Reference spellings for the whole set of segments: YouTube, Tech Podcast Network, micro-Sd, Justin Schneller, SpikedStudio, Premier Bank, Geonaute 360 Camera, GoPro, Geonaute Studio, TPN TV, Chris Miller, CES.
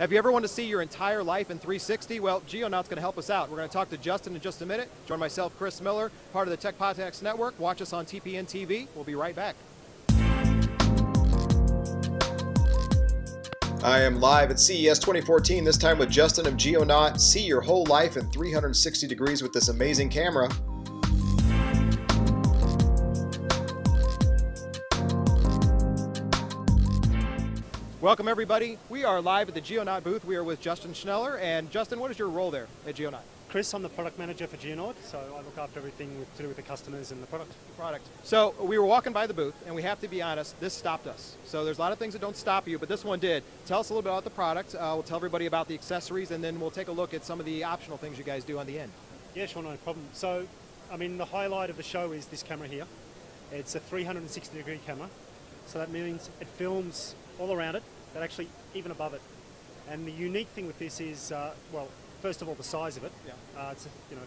Have you ever wanted to see your entire life in 360? Well, Geonaute's going to help us out. We're going to talk to Justin in just a minute. Join myself, Chris Miller, part of the Tech Podcast Network. Watch us on TPN TV. We'll be right back. I am live at CES 2014, this time with Justin of Geonaute. See your whole life in 360 degrees with this amazing camera. Welcome everybody. We are live at the Geonaute booth. We are with Justin Schneller. And Justin, what is your role there at Geonaute? Chris, I'm the product manager for Geonaute, so I look after everything to do with the customers and the product. So we were walking by the booth, and we have to be honest, this stopped us. So there's a lot of things that don't stop you, but this one did. Tell us a little bit about the product. We'll tell everybody about the accessories, and then we'll take a look at some of the optional things you guys do on the end. Yeah, sure, no problem. So, I mean, the highlight of the show is this camera here. It's a 360-degree camera, so that means it films all around it, but actually even above it. And the unique thing with this is, well, first of all, the size of it, it's, you know,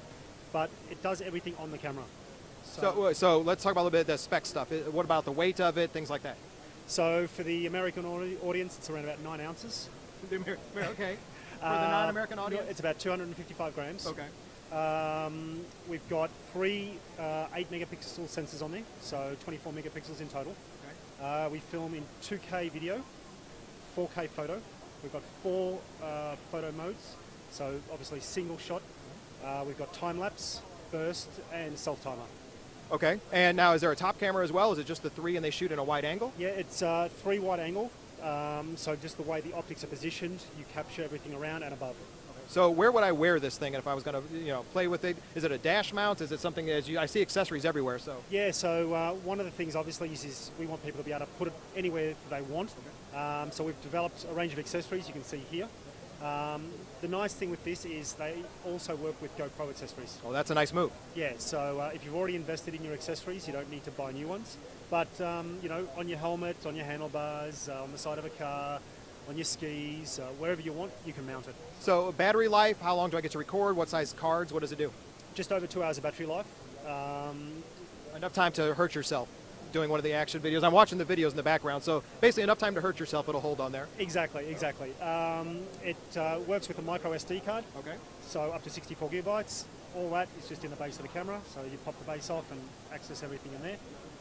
but it does everything on the camera. So let's talk about a little bit of the spec stuff. What about the weight of it, things like that? So for the American audience, it's around about 9 ounces. Okay. For the non-American audience? It's about 255 grams. Okay. We've got 3 8-megapixel sensors on there, so 24 megapixels in total. Okay. We film in 2K video, 4K photo. We've got 4 photo modes. So obviously single shot, we've got time lapse, burst, and self timer. Okay, and now is there a top camera as well? Is it just the 3 and they shoot in a wide angle? Yeah, it's 3 wide angle. So just the way the optics are positioned, you capture everything around and above it. Okay. So where would I wear this thing if I was going to, you know, play with it? Is it a dash mount? Is it something as you, I see accessories everywhere, so. Yeah, so one of the things obviously is we want people to be able to put it anywhere they want. Okay. So we've developed a range of accessories you can see here. The nice thing with this is they also work with GoPro accessories. Oh, that's a nice move. Yeah, so if you've already invested in your accessories, you don't need to buy new ones. But, you know, on your helmet, on your handlebars, on the side of a car, on your skis, wherever you want, you can mount it. So battery life, how long do I get to record? What size cards? What does it do? Just over 2 hours of battery life. Enough time to hurt yourself doing one of the action videos. I'm watching the videos in the background, so basically enough time to hurt yourself, it'll hold on there. Exactly, exactly. It works with a micro-SD card, okay, so up to 64 gigabytes. All that is just in the base of the camera, so you pop the base off and access everything in there.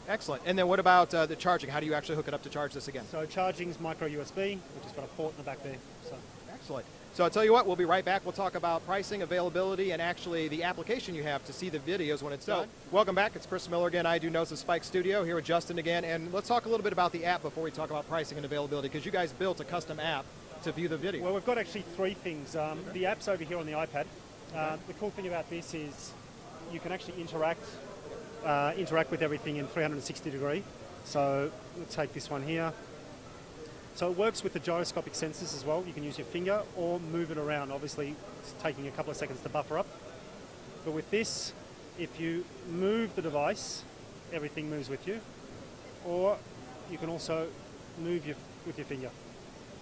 Excellent. And then what about the charging? How do you actually hook it up to charge this again? So charging's micro-USB, which has got a port in the back there. So. Excellent. So I'll tell you what, we'll be right back. We'll talk about pricing, availability, and actually the application you have to see the videos when it's done. Welcome back. It's Chris Miller again. I do Notes of Spike Studio here with Justin again. And let's talk a little bit about the app before we talk about pricing and availability, because you guys built a custom app to view the video. Well, we've got actually 3 things. Okay. The app's over here on the iPad. The cool thing about this is you can actually interact with everything in 360 degree. So let's take this one here. So it works with the gyroscopic sensors as well. You can use your finger or move it around. Obviously, it's taking a couple of seconds to buffer up. But with this, if you move the device, everything moves with you. Or you can also move with your finger.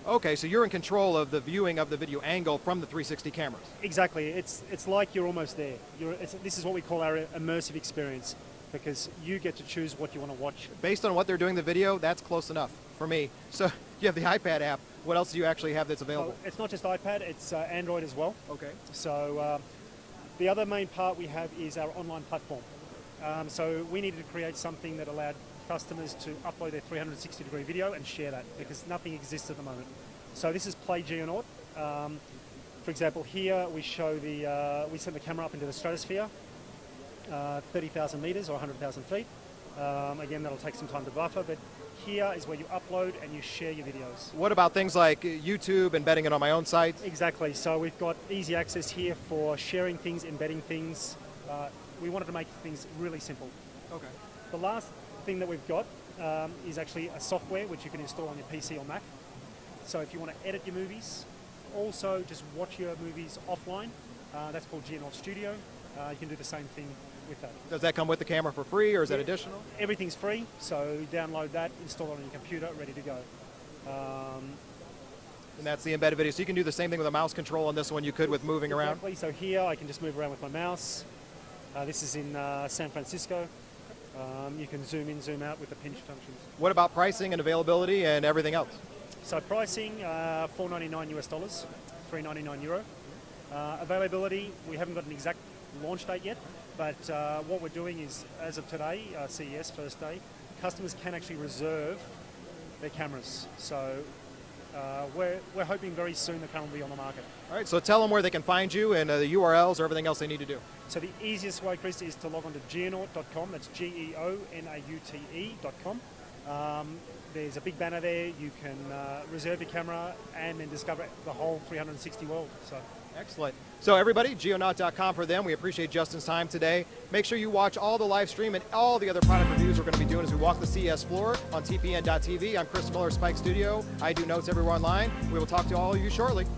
Okay, so you're in control of the viewing of the video angle from the 360 cameras. Exactly. It's like you're almost there. This is what we call our immersive experience, because you get to choose what you want to watch. Based on what they're doing in the video, that's close enough for me. So you have the iPad app. What else do you actually have that's available? Well, it's not just iPad, it's Android as well. Okay. So the other main part we have is our online platform. So we needed to create something that allowed customers to upload their 360 degree video and share that, because nothing exists at the moment. So this is Play Geonaute. For example, here we show the, we send the camera up into the stratosphere, 30,000 meters or 100,000 feet. Again, that'll take some time to buffer, but here is where you upload and you share your videos. What about things like YouTube, embedding it on my own site? Exactly, so we've got easy access here for sharing things, embedding things. We wanted to make things really simple. Okay. The last thing that we've got is actually a software which you can install on your PC or Mac. So if you want to edit your movies, also just watch your movies offline, that's called Geonaute Studio. You can do the same thing with that. Does that come with the camera for free, or is that additional? Everything's free, so download that, install it on your computer, ready to go. And that's the embedded video. So you can do the same thing with a mouse control on this one you could with moving around? So here I can just move around with my mouse. This is in San Francisco. You can zoom in, zoom out with the pinch functions. What about pricing and availability and everything else? So pricing, $499 US, €399. Availability, we haven't got an exact launch date yet, but what we're doing is, as of today, CES first day, customers can actually reserve their cameras. So we're hoping very soon the camera will be on the market. All right, so tell them where they can find you and the URLs or everything else they need to do. So the easiest way, Chris, is to log on to geonaute.com. That's Geonaute.com. There's a big banner there. You can reserve your camera and then discover the whole 360 world. So. Excellent. So everybody, geonaute.com for them. We appreciate Justin's time today. Make sure you watch all the live stream and all the other product reviews we're going to be doing as we walk the CES floor on TPN.TV. I'm Chris Miller, Spike Studio. I do notes everywhere online. We will talk to all of you shortly.